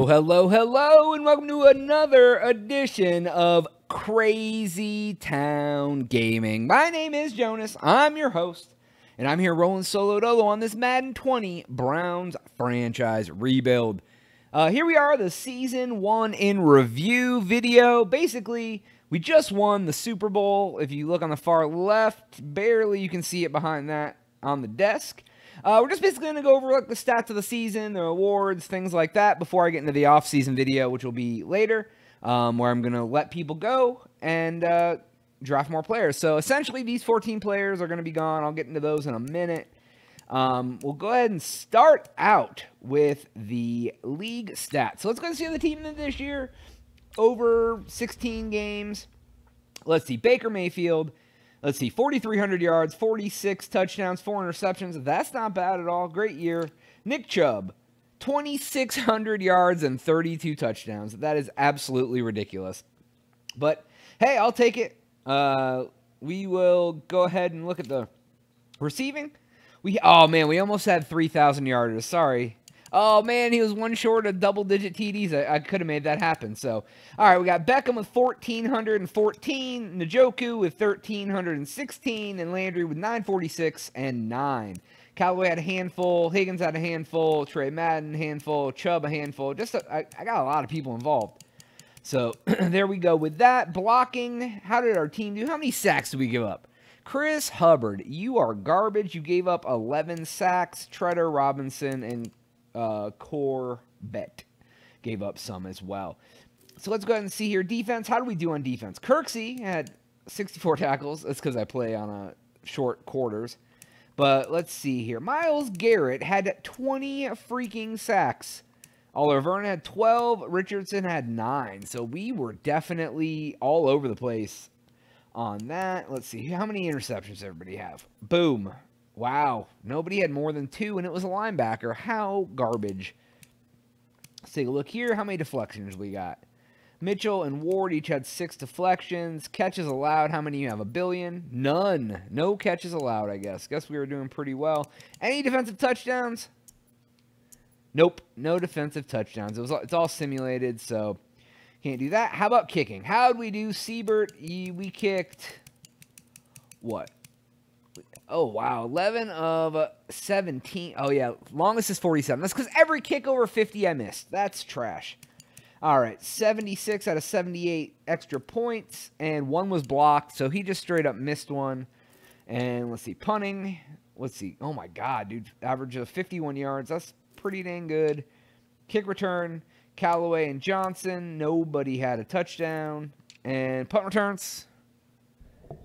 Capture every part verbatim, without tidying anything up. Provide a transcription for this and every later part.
Hello, hello, hello, and welcome to another edition of Crazy Town Gaming. My name is Jonas, I'm your host, and I'm here rolling solo dolo on this Madden twenty Browns franchise rebuild. Uh, here we are, the Season one in review video. Basically, we just won the Super Bowl. If you look on the far left, barely you can see it behind that on the desk. Uh, we're just basically going to go over like the stats of the season, the awards, things like that, before I get into the off-season video, which will be later, um, where I'm going to let people go and uh, draft more players. So essentially, these fourteen players are going to be gone. I'll get into those in a minute. Um, we'll go ahead and start out with the league stats. So let's go and see the team this year over sixteen games. Let's see, Baker Mayfield. Let's see, forty-three hundred yards, forty-six touchdowns, four interceptions. That's not bad at all. Great year. Nick Chubb, twenty-six hundred yards and thirty-two touchdowns. That is absolutely ridiculous. But, hey, I'll take it. Uh, we will go ahead and look at the receiving. We Oh, man, we almost had three thousand yarders. Sorry. Oh, man, he was one short of double-digit T Ds. I, I could have made that happen. So, all right, we got Beckham with one thousand four hundred fourteen, Njoku with one thousand three hundred sixteen, and Landry with nine forty-six and nine. Callaway had a handful. Higgins had a handful. Trey Madden, a handful. Chubb, a handful. Just a, I, I got a lot of people involved. So, there we go with that. Blocking, how did our team do? How many sacks did we give up? Chris Hubbard, you are garbage. You gave up eleven sacks. Treader Robinson and Uh, Corbett gave up some as well. So let's go ahead and see here. Defense, how do we do on defense? Kirksey had sixty-four tackles. That's because I play on a short quarters. But let's see here. Myles Garrett had twenty freaking sacks. Oliver Vernon had twelve. Richardson had nine. So we were definitely all over the place on that. Let's see. How many interceptions everybody have? Boom. Wow, nobody had more than two, and it was a linebacker. How garbage. Let's take a look here. How many deflections we got? Mitchell and Ward each had six deflections. Catches allowed. How many you have? A billion? None. No catches allowed, I guess. Guess we were doing pretty well. Any defensive touchdowns? Nope. No defensive touchdowns. It was, it's all simulated, so can't do that. How about kicking? How'd we do? Seibert, we kicked what? Oh, wow. eleven of seventeen. Oh, yeah. Longest is forty-seven. That's because every kick over fifty I missed. That's trash. All right. seventy-six out of seventy-eight extra points, and one was blocked, so he just straight up missed one. And let's see. Punting. Let's see. Oh, my God, dude. Average of fifty-one yards. That's pretty dang good. Kick return. Callaway and Johnson. Nobody had a touchdown. And punt returns.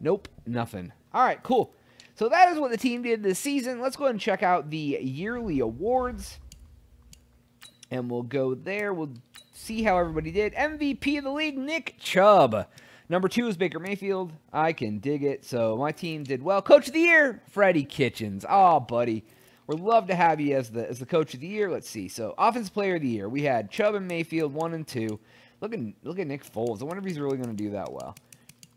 Nope. Nothing. All right. Cool. So that is what the team did this season. Let's go ahead and check out the yearly awards. And we'll go there. We'll see how everybody did. M V P of the league, Nick Chubb. Number two is Baker Mayfield. I can dig it. So my team did well. Coach of the year, Freddie Kitchens. Oh, buddy. We'd love to have you as the as the coach of the year. Let's see. So offensive player of the year. We had Chubb and Mayfield, one and two. Look at, look at Nick Foles. I wonder if he's really going to do that well.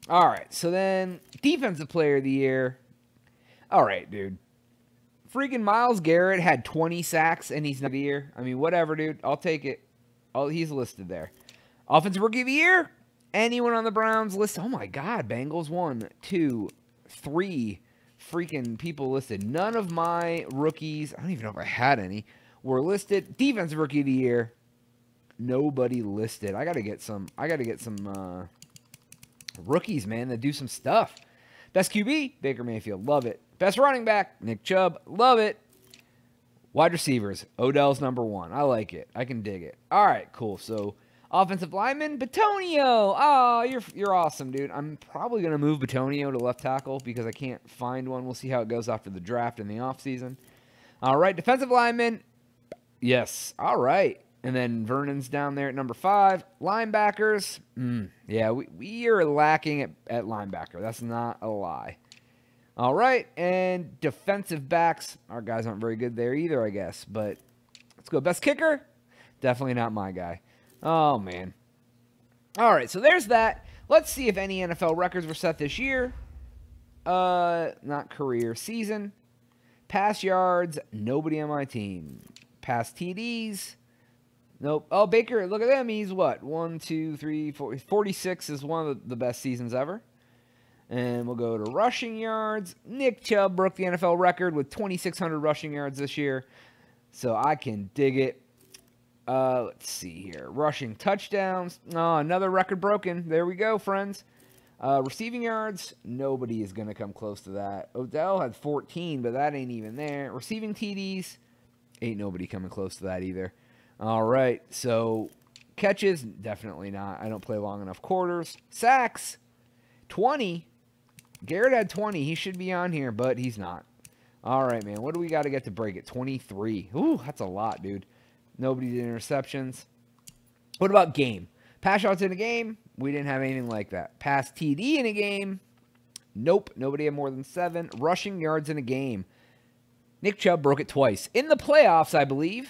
All right. So then defensive player of the year. All right, dude. Freaking Myles Garrett had twenty sacks, and he's not the year. I mean, whatever, dude. I'll take it. I'll, he's listed there. Offensive rookie of the year? Anyone on the Browns list? Oh, my God. Bengals, one, two, three freaking people listed. None of my rookies, I don't even know if I had any, were listed. Defensive rookie of the year, nobody listed. I got to get some, I got to get some uh, rookies, man, that do some stuff. Best Q B, Baker Mayfield. Love it. Best running back, Nick Chubb. Love it. Wide receivers, Odell's number one. I like it. I can dig it. All right, cool. So offensive lineman, Bitonio. Oh, you're, you're awesome, dude. I'm probably going to move Bitonio to left tackle because I can't find one. We'll see how it goes after the draft in the offseason. All right, defensive lineman. Yes. All right. And then Vernon's down there at number five. Linebackers. Mm, yeah, we, we are lacking at, at linebacker. That's not a lie. All right. And defensive backs. Our guys aren't very good there either, I guess. But let's go. Best kicker? Definitely not my guy. Oh, man. All right. So there's that. Let's see if any N F L records were set this year. Uh, not career, season. Pass yards. Nobody on my team. Pass T Ds. Nope. Oh, Baker, look at him. He's what? One, two, three, four. forty-six is one of the best seasons ever. And we'll go to rushing yards. Nick Chubb broke the N F L record with twenty-six hundred rushing yards this year. So I can dig it. Uh, let's see here. Rushing touchdowns. Oh, another record broken. There we go, friends. Uh, receiving yards. Nobody is going to come close to that. Odell had fourteen, but that ain't even there. Receiving T Ds. Ain't nobody coming close to that either. All right. So catches. Definitely not. I don't play long enough quarters. Sacks. twenty. Garrett had twenty. He should be on here, but he's not. All right, man. What do we got to get to break it? twenty-three. Ooh, that's a lot, dude. Nobody did interceptions. What about game? Pass outs in a game? We didn't have anything like that. Pass T D in a game? Nope. Nobody had more than seven. Rushing yards in a game. Nick Chubb broke it twice. In the playoffs, I believe.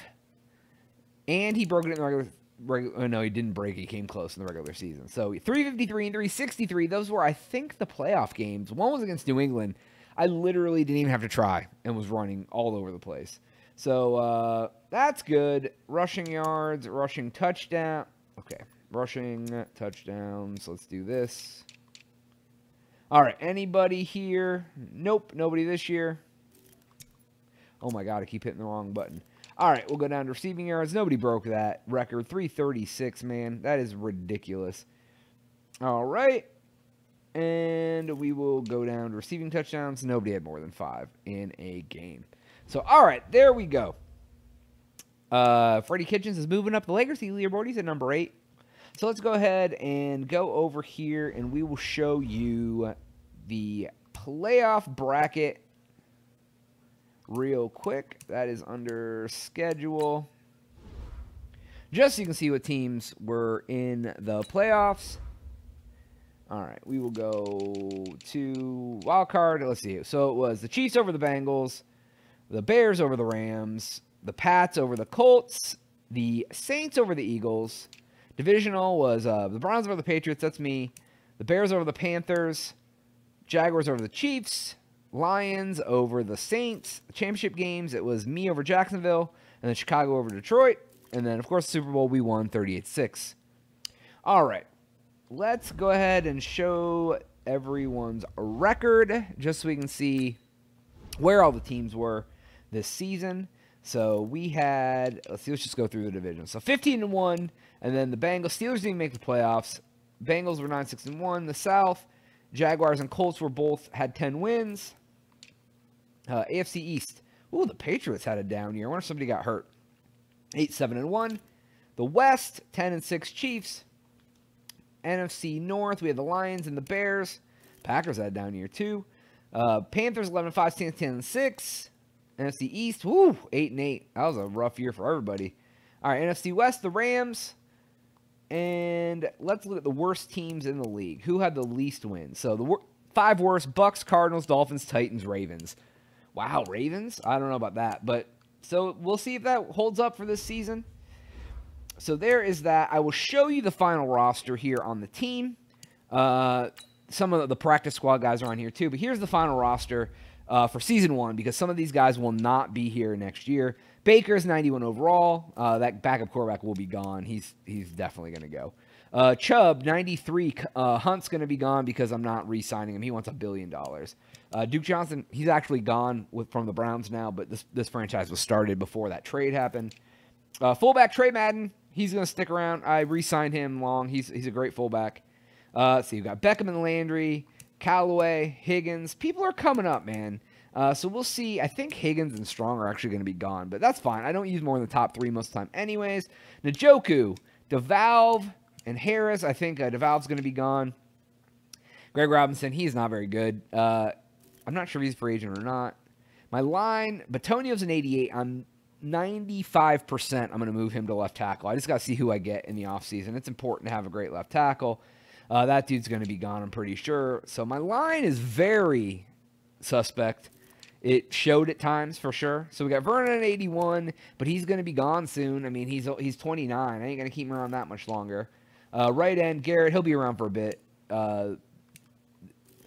And he broke it in the regular... Regular, oh, no, he didn't break. He came close in the regular season. So three fifty-three and three sixty-three. Those were, I think, the playoff games. One was against New England. I literally didn't even have to try and was running all over the place. So uh, that's good. Rushing yards, rushing touchdown. Okay, rushing touchdowns. Let's do this. All right, anybody here? Nope, nobody this year. Oh, my God, I keep hitting the wrong button. All right, we'll go down to receiving yards. Nobody broke that record. three thirty-six, man. That is ridiculous. All right. And we will go down to receiving touchdowns. Nobody had more than five in a game. So, all right, there we go. Uh, Freddie Kitchens is moving up the legacy leaderboard. He's at number eight. So let's go ahead and go over here, and we will show you the playoff bracket real quick. That is under schedule, just so you can see what teams were in the playoffs. All right, we will go to wild card. Let's see. So it was the Chiefs over the Bengals, the Bears over the Rams, the Pats over the Colts, the Saints over the Eagles. Divisional was uh, the Browns over the Patriots. That's me. The Bears over the Panthers, Jaguars over the Chiefs, Lions over the Saints. The championship games, it was me over Jacksonville, and then Chicago over Detroit. And then, of course, Super Bowl, we won thirty-eight six. All right. Let's go ahead and show everyone's record, just so we can see where all the teams were this season. So we had, let's see, let's just go through the division. So fifteen and one, and then the Bengals. Steelers didn't make the playoffs. Bengals were nine six and one. The South, Jaguars and Colts were both, had ten wins. Uh, A F C East. Ooh, the Patriots had a down year. I wonder if somebody got hurt. eight seven and one. The West, ten and six Chiefs. N F C North, we had the Lions and the Bears. Packers had a down year too. Uh, Panthers eleven and five, Saints ten and six. N F C East, woo, eight and eight. That was a rough year for everybody. All right, N F C West, the Rams. And let's look at the worst teams in the league. Who had the least wins? So the wor five worst: Bucks, Cardinals, Dolphins, Titans, Ravens. Wow, Ravens? I don't know about that, but so we'll see if that holds up for this season. So there is that. I will show you the final roster here on the team. Uh, some of the practice squad guys are on here too, but here's the final roster uh, for season one, because some of these guys will not be here next year. Baker's ninety-one overall. Uh, that backup quarterback will be gone. He's he's definitely going to go. Uh, Chubb, ninety-three. Uh, Hunt's going to be gone because I'm not re-signing him. He wants a billion dollars. Uh, Duke Johnson, he's actually gone with, from the Browns now, but this, this franchise was started before that trade happened. Uh, fullback Trey Madden, he's going to stick around. I re-signed him long. He's, he's a great fullback. Uh, let's see. We've got Beckham and Landry, Callaway, Higgins. People are coming up, man. Uh, so we'll see. I think Higgins and Strong are actually going to be gone, but that's fine. I don't use more than the top three most of the time anyways. Njoku, DeValve, and Harris. I think uh, DeValve's going to be gone. Greg Robinson, he's not very good. Uh, I'm not sure if he's a free agent or not. My line, Bitonio's an eighty-eight. I'm ninety-five percent. I'm going to move him to left tackle. I just got to see who I get in the offseason. It's important to have a great left tackle. Uh, that dude's going to be gone, I'm pretty sure. So my line is very suspect. It showed at times for sure. So we got Vernon at eighty-one, but he's going to be gone soon. I mean, he's he's twenty-nine. I ain't going to keep him around that much longer. Uh, right end, Garrett, he'll be around for a bit. Uh,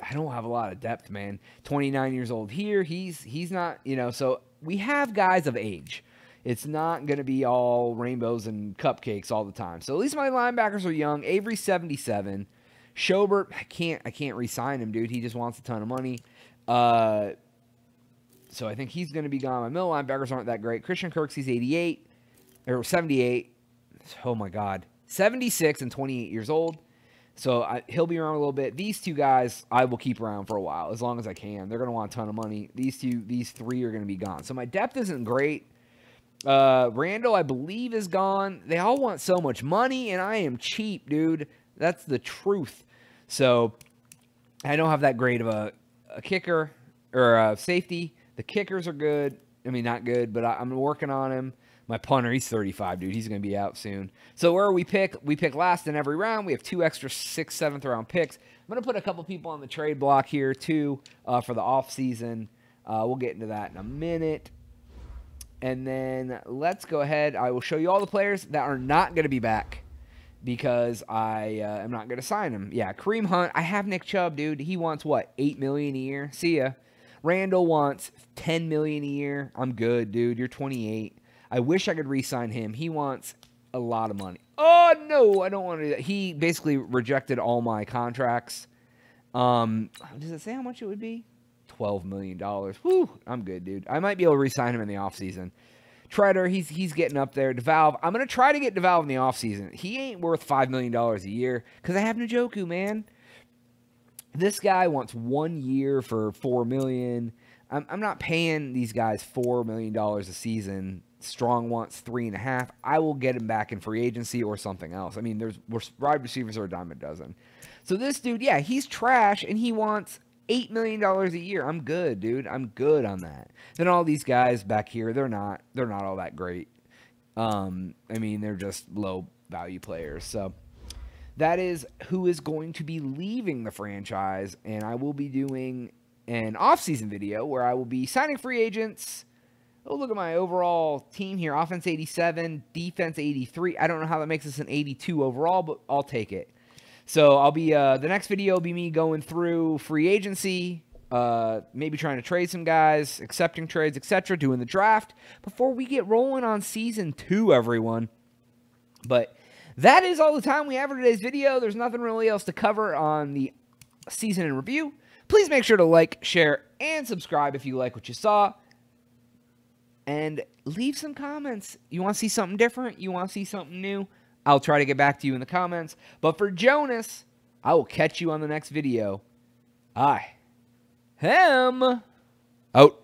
I don't have a lot of depth, man. twenty-nine years old here. He's he's not, you know, so we have guys of age. It's not going to be all rainbows and cupcakes all the time. So at least my linebackers are young. Avery, seventy-seven. Schobert, I can't, I can't re-sign him, dude. He just wants a ton of money. Uh, so I think he's going to be gone. My middle linebackers aren't that great. Christian Kirksey's eighty-eight, or seventy-eight. Oh, my God. seventy-six and twenty-eight years old. So I, he'll be around a little bit. These two guys I will keep around for a while, as long as I can. They're going to want a ton of money. These two, these three are going to be gone. So my depth isn't great. Uh, Randall, I believe, is gone. They all want so much money, and I am cheap, dude. That's the truth. So I don't have that great of a, a kicker or a safety. The kickers are good. I mean, not good, but I, I'm working on him. My punter, he's thirty-five, dude. He's going to be out soon. So where we pick, we pick last in every round. We have two extra sixth, seventh round picks. I'm going to put a couple people on the trade block here, too, uh, for the offseason. Uh, we'll get into that in a minute. And then let's go ahead. I will show you all the players that are not going to be back because I uh, am not going to sign them. Yeah, Kareem Hunt. I have Nick Chubb, dude. He wants, what, eight million dollars a year? See ya. Randall wants ten million dollars a year. I'm good, dude. You're twenty-eight. I wish I could re-sign him. He wants a lot of money. Oh, no, I don't want to do that. He basically rejected all my contracts. Um, does it say how much it would be? twelve million dollars. Whew, I'm good, dude. I might be able to re-sign him in the offseason. Treader, he's he's getting up there. DeValve, I'm going to try to get DeValve in the offseason. He ain't worth five million dollars a year because I have Njoku, man. This guy wants one year for four million dollars. I'm, I'm not paying these guys four million dollars a season. Strong wants three and a half. I will get him back in free agency or something else. I mean, there's wide receivers are a dime a dozen. So this dude, yeah, he's trash and he wants eight million dollars a year. I'm good, dude. I'm good on that. Then all these guys back here, they're not, they're not all that great. Um, I mean, they're just low value players. So that is who is going to be leaving the franchise, and I will be doing an off-season video where I will be signing free agents. Oh, look at my overall team here. Offense eighty-seven, defense eighty-three. I don't know how that makes us an eighty-two overall, but I'll take it. So I'll be uh, the next video will be me going through free agency, uh, maybe trying to trade some guys, accepting trades, et cetera, doing the draft before we get rolling on season two, everyone. But that is all the time we have for today's video. There's nothing really else to cover on the season in review. Please make sure to like, share, and subscribe if you like what you saw. And leave some comments. You want to see something different? You want to see something new? I'll try to get back to you in the comments. But for Jonas, I will catch you on the next video. I am out.